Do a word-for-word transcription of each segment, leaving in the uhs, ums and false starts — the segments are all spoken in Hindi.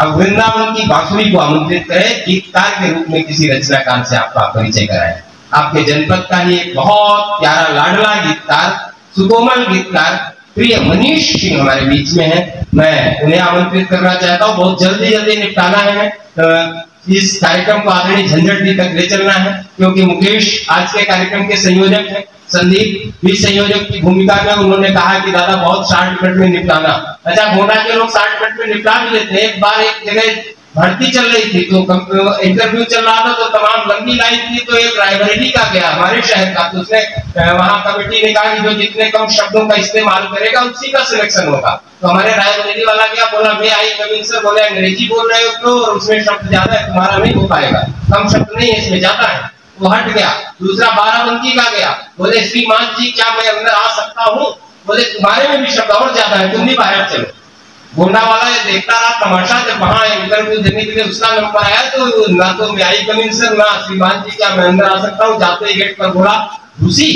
अब वृंदावन की बांसुरी को आमंत्रित करें, गीतकार के रूप में किसी रचनाकार से आपका परिचय कराएं। आपके जनपद का ये बहुत प्यारा लाडला गीतकार, सुकोमल गीतकार प्रिय मनीष सिंह हमारे बीच में है। मैं उन्हें आमंत्रित करना चाहता हूँ। बहुत जल्दी जल्दी निपटाना है इस कार्यक्रम को, आदरणीय झंझट जी तक ले चलना है, क्योंकि मुकेश आज के कार्यक्रम के संयोजक है, संदीप भी संयोजक की भूमिका में उन्होंने कहा कि दादा बहुत साठ मिनट में निपटाना। अच्छा, गोंडा के लोग साठ मिनट में निपटा भी लेते हैं। एक बार एक जगह भर्ती चल रही थी तो इंटरव्यू चल रहा था, तो तमाम लंबी लाइन थी, तो एक रायबरेली का गया हमारे शहर का, तो उसने वहाँ कमेटी ने कहा कि जो जितने कम शब्दों का इस्तेमाल करेगा उसी का सिलेक्शन होगा। तो हमारे रायबरेली वाला गया, बोला मैं आई कमिंग सर, बोले अंग्रेजी बोल रहे हो तो और उसमें शब्द ज्यादा है, तुम्हारा नहीं हो पाएगा, कम शब्द नहीं है इसमें ज्यादा है, वो हट गया। दूसरा बाराबंकी का गया, बोले श्रीमान जी क्या मैं अंदर आ सकता हूँ, बोले तुम्हारे में भी शब्द और ज्यादा है, तुम भी बाहर चलो। गोंडा वाला ये देखता रहा तमाशा, जब वहां इंटरव्यू देने के लिए उसका नंबर आया तो ना तो मैं आई कमिंग सर, ना श्रीमान जी क्या मैं अंदर आ सकता हूँ, जाते ही गेट पर बोला घुसी,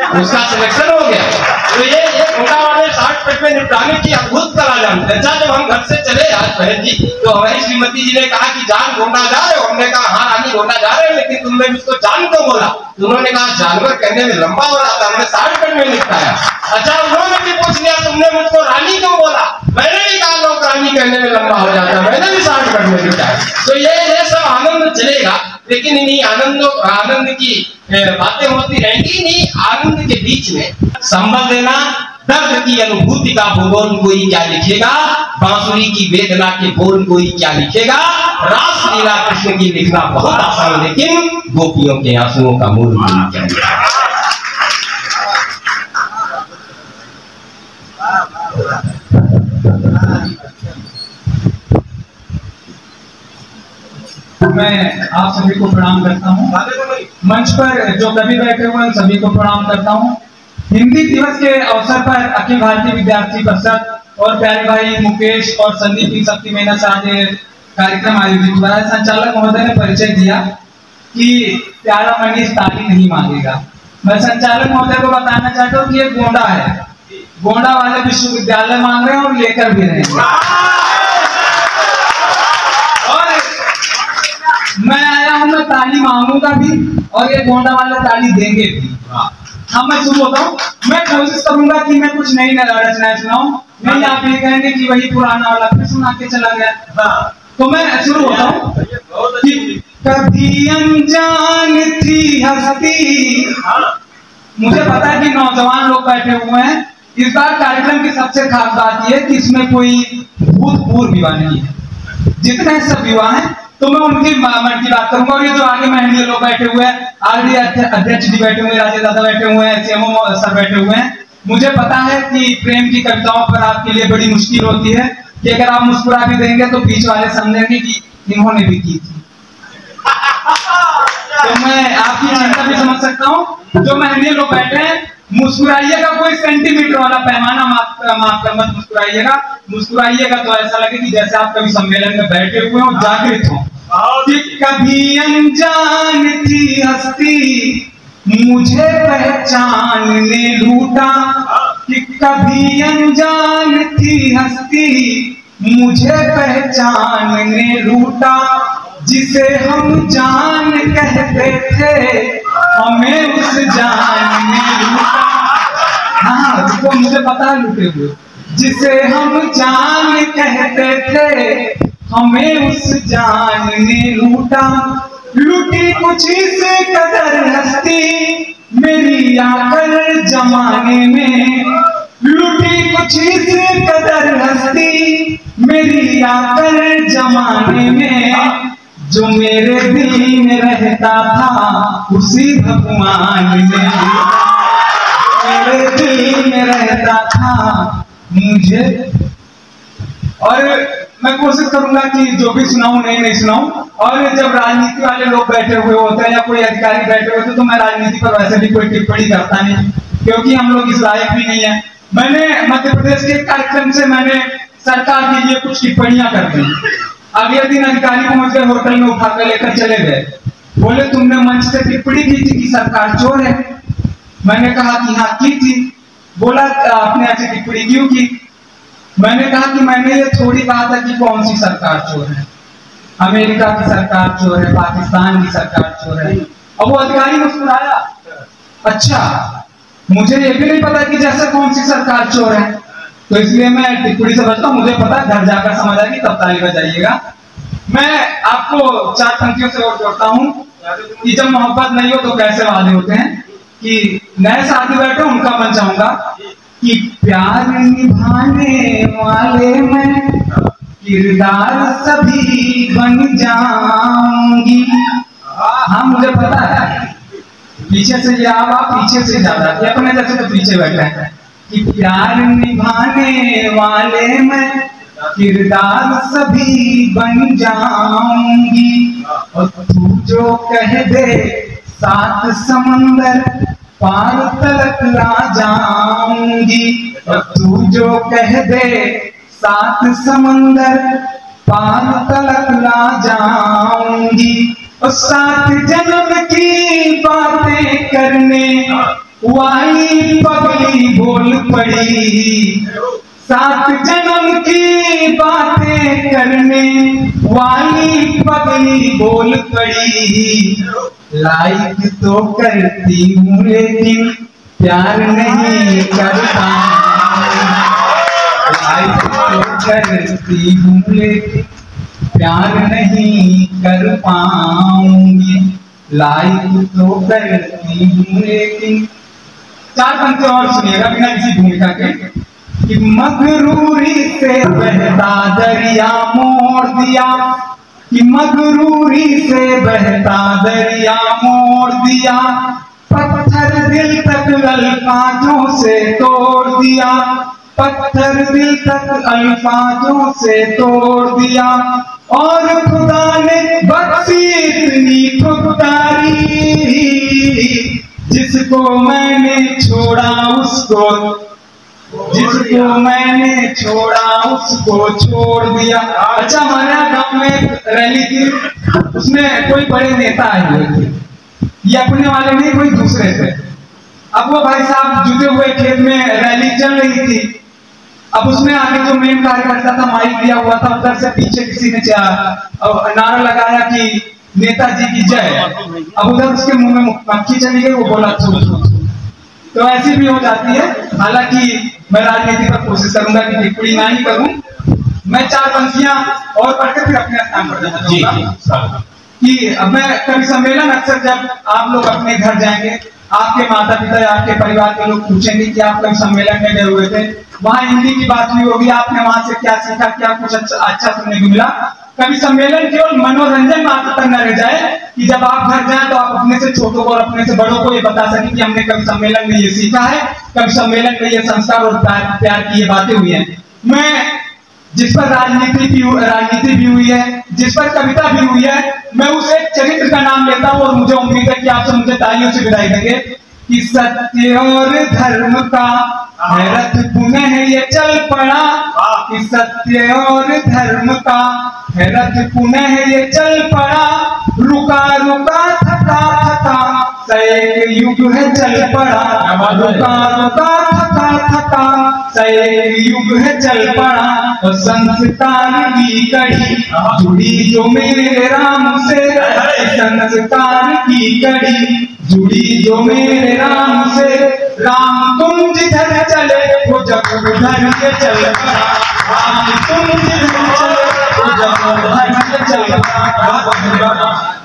उसका सिलेक्शन हो गया। तो ये ये गोंडा वाले साठ मिनट में निपटाने की अद्भुत कला जानते हैं। जब हम घर से चले आज बहन जी, तो हमारी श्रीमती जी ने कहा कि जान गोंडा जा रहे हो, हमने कहा हाँ रानी गोंडा जा रहे हैं, लेकिन तुमने उसको जान को बोला, उन्होंने कहा जानवर कहने में लंबा हो रहा था, हमने साठ मिनट में निपटाया। अच्छा, उन्होंने भी पूछ लिया तुमने मुझको रानी क्यों बोला, मैंने भी कहा लोग रानी कहने में लंबा हो जाता है, मैंने भी साठ मिनट में निपटाया। तो ये ये सब आनंद चलेगा, लेकिन इन्हीं आनंदों आनंद की बातें होती रहेंगी। इन्हीं आनंद के बीच में संबल देना, दर्द की अनुभूति का भुवन कोई क्या लिखेगा, बांसुरी की वेदना के बोल कोई क्या लिखेगा, रास लीला कृष्ण की लिखना बहुत आसान, लेकिन गोपियों के आंसुओं का मोल कोई क्या लिखेगा। मैं आप सभी को प्रणाम करता हूँ, मंच पर जो कवि बैठे हुए हैं सभी को प्रणाम करता हूँ। हिंदी दिवस के अवसर पर अखिल भारतीय विद्यार्थी परिषद और प्यारे भाई मुकेश और संदीप की शक्ति में साथ कार्यक्रम आयोजित हुआ है। संचालक महोदय ने परिचय दिया कि प्यारा मनीष ताली नहीं मांगेगा। मैं संचालक महोदय को बताना चाहता हूँ कि ये गोंडा है, गोंडा वाले विश्वविद्यालय मांग रहे हैं और लेकर भी रहेंगे। मैं आया हूँ, मैं ताली मांगूंगा भी और ये गोंडा वाला ताली देंगे भी। हाँ, मैं शुरू होता हूँ। मैं कोशिश करूंगा कि मैं कुछ नई रचनाएं सुनाऊं, नहीं आप ये कहेंगे कि वही पुराना वाला फिर सुना के चला गया। तो मैं शुरू होता हूँ। कभी अनजान थी हस्ती, मुझे पता है कि नौजवान लोग बैठे हुए हैं। इस बार कार्यक्रम की सबसे खास बात यह कि इसमें कोई भूतपूर्व विवाह नहीं है, जितने सब विवाह है। तो मैं उनकी मन की बात करूंगा और ये जो आगे महिला लोग बैठे हुए हैं, आगे अध्यक्ष जी बैठे हुए हैं, राजे दादा बैठे हुए हैं, सीएमओ सर बैठे हुए हैं। मुझे पता है कि प्रेम की कविताओं पर आपके लिए बड़ी मुश्किल होती है कि अगर आप मुस्कुरा भी देंगे तो बीच वाले समझेंगे कि इन्होंने भी की थी। तो मैं आपकी चिंता भी समझ सकता हूँ। जो महिला लोग बैठे हैं, मुस्कुराइएगा कोई सेंटीमीटर वाला पैमाना माफ माफ कर मत मुस्कुराइएगा। मुस्कुराइएगा तो ऐसा लगे कि जैसे आप कभी सम्मेलन में बैठे हुए हो, जागृत हो। कभी अनजान थी हस्ती मुझे पहचान ने लूटा, कि कभी अनजान थी हस्ती मुझे पहचान ने लूटा, जिसे हम जान कहते थे हमें उस जान ने लूटा। हाँ, तो मुझे पता है लूटे हुए, जिसे हम जान कहते थे हमें उस जान ने लूटा। लूटी कुछ से कदर हस्ती मेरी आकर जमाने में, लूटी कुछ से कदर हस्ती मेरी आकर जमाने में, जो मेरे दिल में रहता था उसी भगवान ने, मेरे दिल में रहता था मुझे। और मैं कोशिश करूंगा कि जो भी सुनाऊं नहीं नहीं सुनाऊं। और जब राजनीति वाले लोग बैठे हुए होते हैं या कोई अधिकारी बैठे हुए होते तो मैं राजनीति पर वैसे भी कोई टिप्पणी करता नहीं, क्योंकि हम लोग इस लायक भी नहीं है। मैंने मध्य प्रदेश के कार्यक्रम से मैंने सरकार के लिए कुछ टिप्पणियां कर दी। अगले दिन अधिकारी को मुझे होटल में उठाकर लेकर चले गए, बोले तुमने मंच से टिप्पणी की थी कि सरकार चोर है। मैंने कहा कि हाँ की थी। बोला आपने ऐसी टिप्पणी क्यों की? मैंने कहा कि मैंने ये थोड़ी बात है कि कौन सी सरकार चोर है, अमेरिका की सरकार चोर है, पाकिस्तान की सरकार चोर है। और वो अधिकारी मुस्कुराया। अच्छा, मुझे ये भी नहीं पता कि जैसे कौन सी सरकार चोर है, तो इसलिए मैं टिप्पणी समझता हूँ, मुझे पता घर जाकर समझ आएगी, तब ताली बजाइएगा। मैं आपको चार पंक्तियों से और जोड़ता हूँ कि जब मोहब्बत नहीं हो तो कैसे वादे होते हैं, कि नए साथी बैठे उनका मन चाहूंगा कि प्यार निभाने वाले मैं किरदार सभी बन जाऊंगी। हाँ, मुझे पता है पीछे से या आप पीछे से ज्यादा अपने जैसे तो पीछे बैठे हैं कि प्यार निभाने वाले मैं किरदार सभी बन जाऊंगी। और तू जो कह दे सात समंदर पार तलक ला जाऊंगी। और तू जो कह दे सात समंदर पार तलक ला जाऊंगी। और सात जन्म की बातें करने वाली पगली बोल पड़ी, सात जन्म की बातें करने वाली पगली बोल पड़ी। लाइक तो करती हूँ लेकिन प्यार नहीं करता, लाइक तो करती हूँ लेकिन प्यार नहीं कर पाऊंगी, लाइक तो करती हूँ लेकिन। चार पंक्ति और सुनिएगा बिना किसी भूमिका के कि मगरूरी से बहता दरिया मोड़ दिया, कि मगरूरी से बहता दरिया मोड़ दिया, पत्थर दिल तक अल्फाजों से तोड़ दिया, पत्थर दिल तक अल्फाजों से तोड़ दिया। और खुदा ने बख्शी इतनी खुददारी, जिसको मैंने छोड़ा उसको, जिसको मैंने छोड़ा उसको छोड़ दिया। अच्छा, हमारे यहाँ गाँव में रैली थी, उसमें कोई बड़े नेता आए हुए थे, ये अपने वाले नहीं कोई दूसरे थे। अब वो भाई साहब जुटे हुए खेत में रैली चल रही थी। अब उसमें आगे जो मेन कार्यकर्ता था माइक लिया हुआ था, उधर से पीछे किसी ने नारा लगाया कि नेताजी की जय। अब उधर उसके मुंह में मक्खी चली गई, वो बोला थू थू थू। तो ऐसी भी हो जाती है। हालांकि मैं राजनीति पर कोशिश करूंगा कि टिप्पणी ना ही करूं। मैं चार पंक्तियां और पढ़कर फिर अपने स्थान पर जाना चाहूंगा कि अब मैं कभी सम्मेलन अक्सर जब आप लोग अपने घर जाएंगे, आपके माता पिता या आपके परिवार के लोग पूछेंगे कि आप कभी सम्मेलन में गए हुए थे, वहां हिंदी की बात हुई होगी, आपने वहां से क्या सीखा, क्या कुछ अच्छा अच्छा सुनने को मिला। कभी सम्मेलन केवल मनोरंजन मात्र तक न रह जाए कि जब आप घर जाएं तो आप अपने से छोटों को और अपने से बड़ों को ये बता सकें कि हमने कभी सम्मेलन में ये सीखा है, कभी सम्मेलन में ये संस्कार और प्यार, प्यार की ये बातें हुई हैं। मैं जिस पर राजनीति भी राजनीति भी हुई है, जिस पर कविता भी हुई है, मैं उस एक चरित्र का नाम लेता हूँ और मुझे उम्मीद है कि आप सब मुझे तालियों से विदाई देंगे कि सत्य और धर्म का है रथ पुनः ये चल पड़ा, कि सत्य और धर्म का है रथ पुनः ये चल पड़ा, रुका रुका थका थका सैक युग है चल पड़ा, रुका रुका थका थका सैक युग है चल पड़ा। और संस्कार की कड़ी जुड़ी जो मेरे राम से, संस्कार की कड़ी जुड़ी जो मेरे राम से, राम तुम जिधर चले वो जब उधर के चल पड़ा, राम तुम जिधर चले वो जब उधर के चल पड़ा।